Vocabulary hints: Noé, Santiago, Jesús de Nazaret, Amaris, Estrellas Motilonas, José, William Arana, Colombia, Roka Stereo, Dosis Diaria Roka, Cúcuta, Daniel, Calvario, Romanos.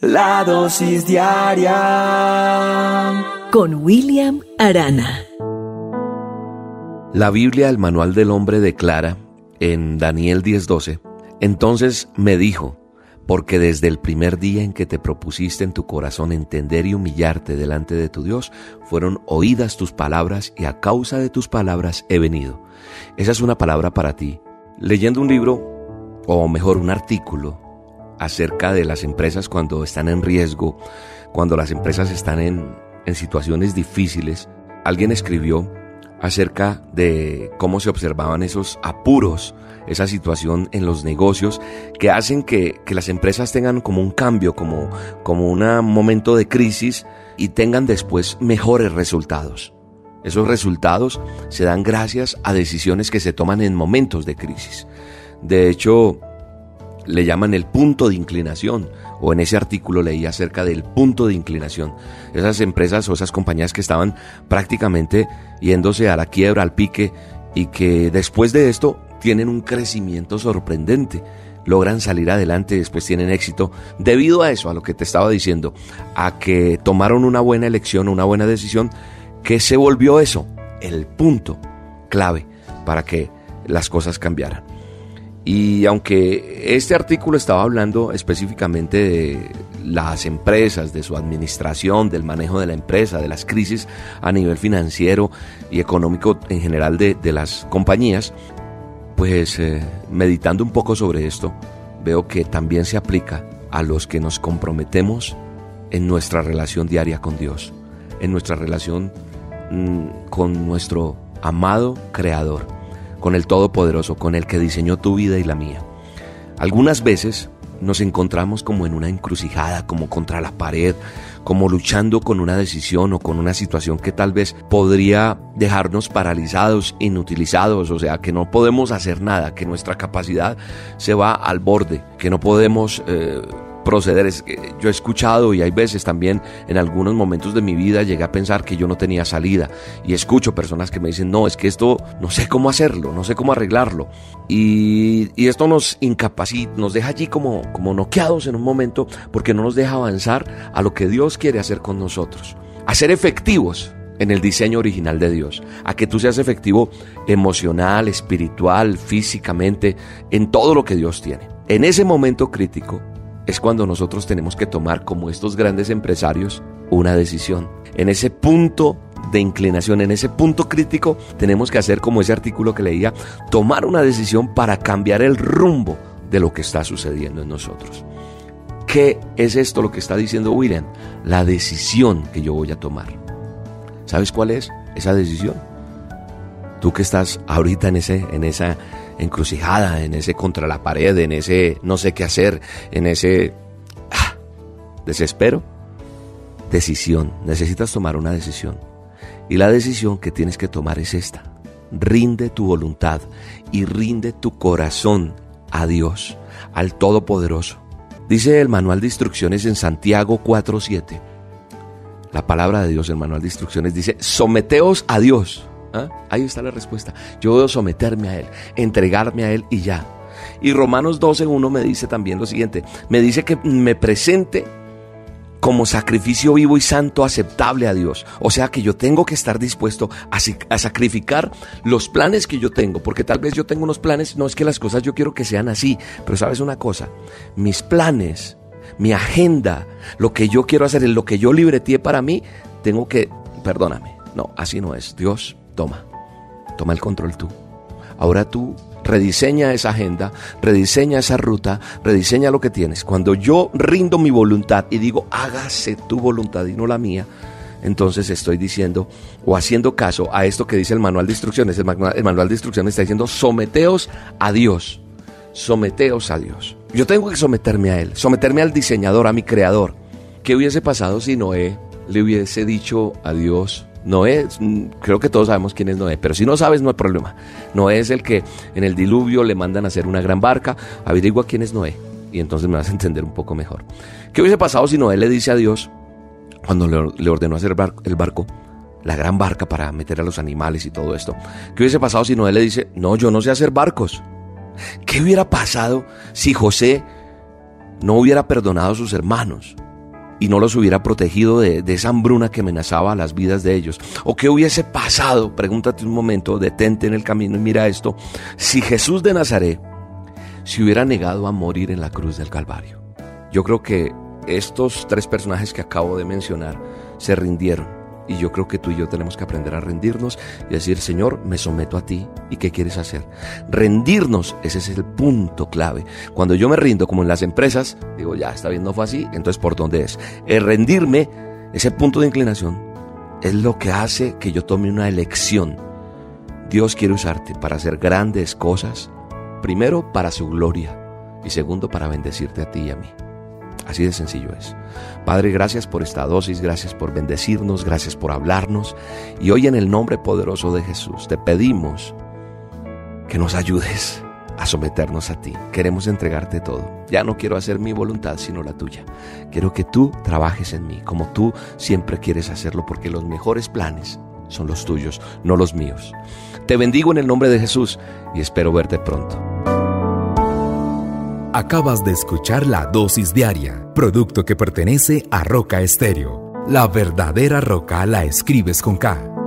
La dosis diaria con William Arana. La Biblia, el manual del hombre, declara en Daniel 10:12: Entonces me dijo, porque desde el primer día en que te propusiste en tu corazón entender y humillarte delante de tu Dios, fueron oídas tus palabras y a causa de tus palabras he venido. Esa es una palabra para ti. Leyendo un libro, o mejor un artículo, acerca de las empresas cuando están en riesgo, cuando las empresas están en situaciones difíciles. Alguien escribió acerca de cómo se observaban esos apuros, esa situación en los negocios que hacen que las empresas tengan como un cambio, como un momento de crisis y tengan después mejores resultados. Esos resultados se dan gracias a decisiones que se toman en momentos de crisis. De hecho, le llaman el punto de inclinación, o en ese artículo leí acerca del punto de inclinación. Esas empresas o esas compañías que estaban prácticamente yéndose a la quiebra, al pique, y que después de esto tienen un crecimiento sorprendente, logran salir adelante, después tienen éxito, debido a eso, a lo que te estaba diciendo, a que tomaron una buena elección, una buena decisión, que se volvió eso, el punto clave para que las cosas cambiaran. Y aunque este artículo estaba hablando específicamente de las empresas, de su administración, del manejo de la empresa, de las crisis a nivel financiero y económico en general de las compañías, pues meditando un poco sobre esto, veo que también se aplica a los que nos comprometemos en nuestra relación diaria con Dios, en nuestra relación con nuestro amado Creador, con el Todopoderoso, con el que diseñó tu vida y la mía. Algunas veces nos encontramos como en una encrucijada, como contra la pared, como luchando con una decisión o con una situación que tal vez podría dejarnos paralizados, inutilizados, o sea, que no podemos hacer nada, que nuestra capacidad se va al borde, que no podemos proceder. Yo he escuchado, y hay veces también en algunos momentos de mi vida llegué a pensar que yo no tenía salida, y escucho personas que me dicen: no, es que esto no sé cómo hacerlo, no sé cómo arreglarlo, y esto nos incapacita, nos deja allí como noqueados en un momento, porque no nos deja avanzar a lo que Dios quiere hacer con nosotros, a ser efectivos en el diseño original de Dios, a que tú seas efectivo emocional, espiritual, físicamente, en todo lo que Dios tiene. En ese momento crítico es cuando nosotros tenemos que tomar, como estos grandes empresarios, una decisión. En ese punto de inclinación, en ese punto crítico, tenemos que hacer como ese artículo que leía, tomar una decisión para cambiar el rumbo de lo que está sucediendo en nosotros. ¿Qué es esto lo que está diciendo William? La decisión que yo voy a tomar. ¿Sabes cuál es esa decisión? Tú que estás ahorita en esa encrucijada, en ese contra la pared, en ese no sé qué hacer, en ese desespero. Decisión. Necesitas tomar una decisión. Y la decisión que tienes que tomar es esta: rinde tu voluntad y rinde tu corazón a Dios, al Todopoderoso. Dice el manual de instrucciones en Santiago 4:7. La palabra de Dios, el manual de instrucciones, dice: someteos a Dios. ¿Ah? Ahí está la respuesta. Yo debo someterme a Él, entregarme a Él y ya. Y Romanos 12:1 me dice también lo siguiente: me dice que me presente como sacrificio vivo y santo, aceptable a Dios. O sea que yo tengo que estar dispuesto a sacrificar los planes que yo tengo, porque tal vez yo tengo unos planes, no es que las cosas yo quiero que sean así, pero ¿sabes una cosa? Mis planes, mi agenda, lo que yo quiero hacer, lo que yo libreteé para mí, tengo que, perdóname, no, así no es. Dios, Toma el control tú. Ahora tú rediseña esa agenda, rediseña esa ruta, rediseña lo que tienes. Cuando yo rindo mi voluntad y digo: hágase tu voluntad y no la mía, entonces estoy diciendo o haciendo caso a esto que dice el manual de instrucciones. El manual de instrucciones está diciendo: someteos a Dios, someteos a Dios. Yo tengo que someterme a Él, someterme al diseñador, a mi Creador. ¿Qué hubiese pasado si Noé le hubiese dicho a Dios? Noé, creo que todos sabemos quién es Noé, pero si no sabes no hay problema. Noé es el que en el diluvio le mandan a hacer una gran barca. Averigua quién es Noé y entonces me vas a entender un poco mejor. ¿Qué hubiese pasado si Noé le dice a Dios, cuando le ordenó hacer el barco, la gran barca para meter a los animales y todo esto? ¿Qué hubiese pasado si Noé le dice: no, yo no sé hacer barcos? ¿Qué hubiera pasado si José no hubiera perdonado a sus hermanos? y no los hubiera protegido de esa hambruna que amenazaba las vidas de ellos? ¿O qué hubiese pasado? Pregúntate un momento, detente en el camino y mira esto. Si Jesús de Nazaret se hubiera negado a morir en la cruz del Calvario, yo creo que estos tres personajes que acabo de mencionar se rindieron. Y yo creo que tú y yo tenemos que aprender a rendirnos y decir: Señor, me someto a ti, ¿y qué quieres hacer? Rendirnos, ese es el punto clave. Cuando yo me rindo, como en las empresas, digo, ya, está bien, no fue así, entonces ¿por dónde es? El rendirme, ese punto de inclinación, es lo que hace que yo tome una elección. Dios quiere usarte para hacer grandes cosas, primero para su gloria y segundo para bendecirte a ti y a mí. Así de sencillo es. Padre, gracias por esta dosis, gracias por bendecirnos, gracias por hablarnos. Y hoy en el nombre poderoso de Jesús te pedimos que nos ayudes a someternos a ti. Queremos entregarte todo. Ya no quiero hacer mi voluntad, sino la tuya. Quiero que tú trabajes en mí, como tú siempre quieres hacerlo, porque los mejores planes son los tuyos, no los míos. Te bendigo en el nombre de Jesús y espero verte pronto. Acabas de escuchar la dosis diaria, producto que pertenece a Roca Estéreo. La verdadera roca la escribes con K.